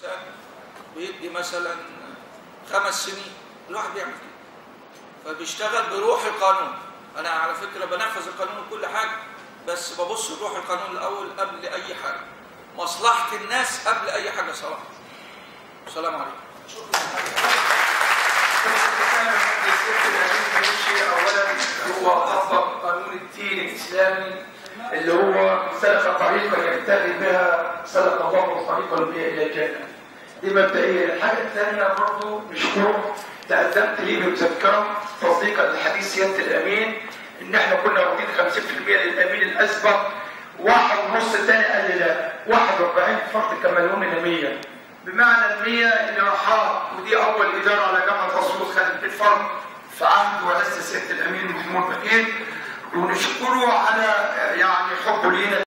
الانسان بيدي مثلا 5 سنين، الواحد بيعمل كده. فبيشتغل بروح القانون. انا على فكره بنفذ القانون وكل حاجه، بس ببص لروح القانون الاول قبل اي حاجه. مصلحه الناس قبل اي حاجه صراحه. السلام عليكم. اولا هو طبق قانون الدين الاسلامي اللي هو سلك طريقا يبتغي بها سلك الله طريقا بها الى الجنه. دي مبدئيا. الحاجه الثانيه برضه مشكور تقدمت ليه بمذكره تصديقا لحديث سياده الامين ان احنا كنا واخدين 50% للامين الاسبق، 1.5 ثاني قال لا، 41 فرق كملهم ل 100، بمعنى ال 100 اللي راحات. ودي اول اداره على جامعه رسول خالد بالفرد في عهد ورئاسه سياده الامين محمود بكير، ونشكره على يعني حبه لينا.